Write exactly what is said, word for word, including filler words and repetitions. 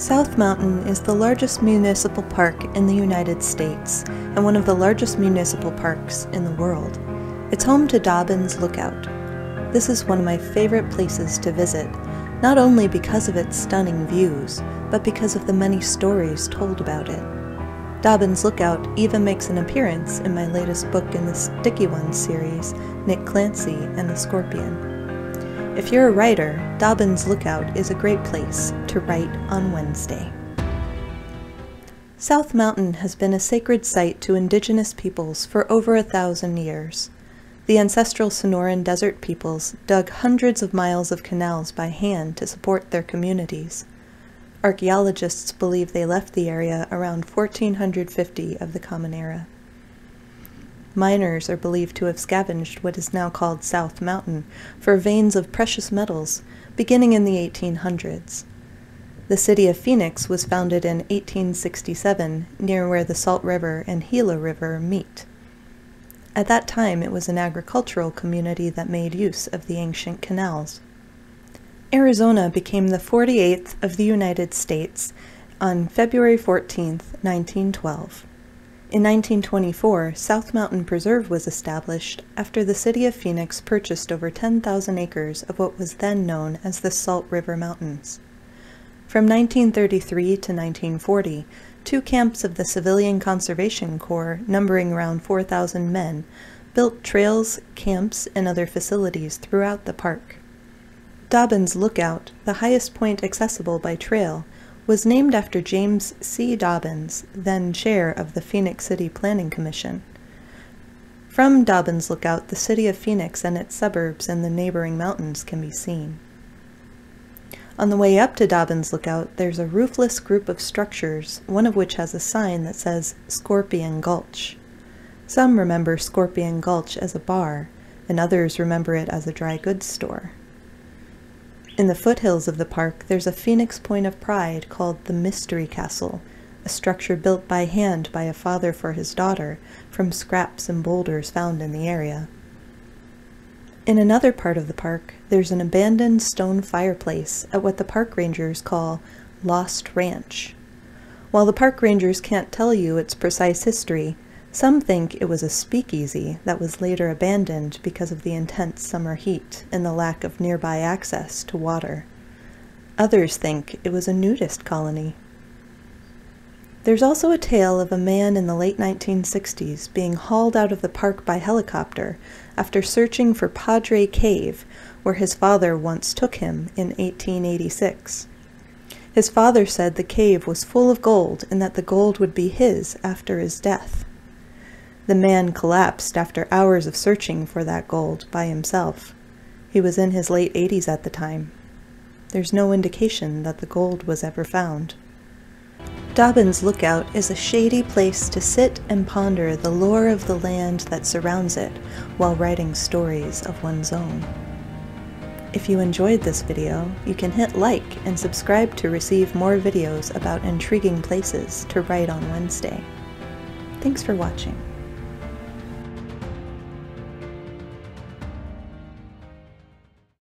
South Mountain is the largest municipal park in the United States and one of the largest municipal parks in the world. It's home to Dobbins Lookout. This is one of my favorite places to visit, not only because of its stunning views, but because of the many stories told about it. Dobbins Lookout even makes an appearance in my latest book in the Sticky One series, Nick Clancy and the Scorpion. If you're a writer, Dobbins Lookout is a great place to write on Wednesday. South Mountain has been a sacred site to indigenous peoples for over a thousand years. The ancestral Sonoran Desert Peoples dug hundreds of miles of canals by hand to support their communities. Archaeologists believe they left the area around fourteen fifty of the Common Era. Miners are believed to have scavenged what is now called South Mountain for veins of precious metals, beginning in the eighteen hundreds. The city of Phoenix was founded in eighteen sixty-seven, near where the Salt River and Gila River meet. At that time, it was an agricultural community that made use of the ancient canals. Arizona became the forty-eighth of the United States on February fourteenth, nineteen twelve. In nineteen twenty-four, South Mountain Preserve was established after the city of Phoenix purchased over ten thousand acres of what was then known as the Salt River Mountains. From nineteen thirty-three to nineteen forty, two camps of the Civilian Conservation Corps, numbering around four thousand men, built trails, camps, and other facilities throughout the park. Dobbins Lookout, the highest point accessible by trail, was named after James C. Dobbins, then chair of the Phoenix City Planning Commission. From Dobbins Lookout, the city of Phoenix and its suburbs and the neighboring mountains can be seen. On the way up to Dobbins Lookout, there's a roofless group of structures, one of which has a sign that says Scorpion Gulch. Some remember Scorpion Gulch as a bar, and others remember it as a dry goods store. In the foothills of the park, there's a Phoenix point of pride called the Mystery Castle, a structure built by hand by a father for his daughter from scraps and boulders found in the area. In another part of the park, there's an abandoned stone fireplace at what the park rangers call Lost Ranch. While the park rangers can't tell you its precise history, some think it was a speakeasy that was later abandoned because of the intense summer heat and the lack of nearby access to water. Others think it was a nudist colony. There's also a tale of a man in the late nineteen sixties being hauled out of the park by helicopter after searching for Padre Cave, where his father once took him in eighteen eighty-six. His father said the cave was full of gold and that the gold would be his after his death. The man collapsed after hours of searching for that gold by himself. He was in his late eighties at the time. There's no indication that the gold was ever found. Dobbins Lookout is a shady place to sit and ponder the lore of the land that surrounds it while writing stories of one's own. If you enjoyed this video, you can hit like and subscribe to receive more videos about intriguing places to write on Wednesday. Thanks for watching.